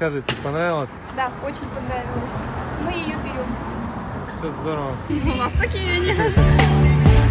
Расскажите, понравилось? Да, очень понравилось. Мы ее берем. Все здорово. У нас такие нет.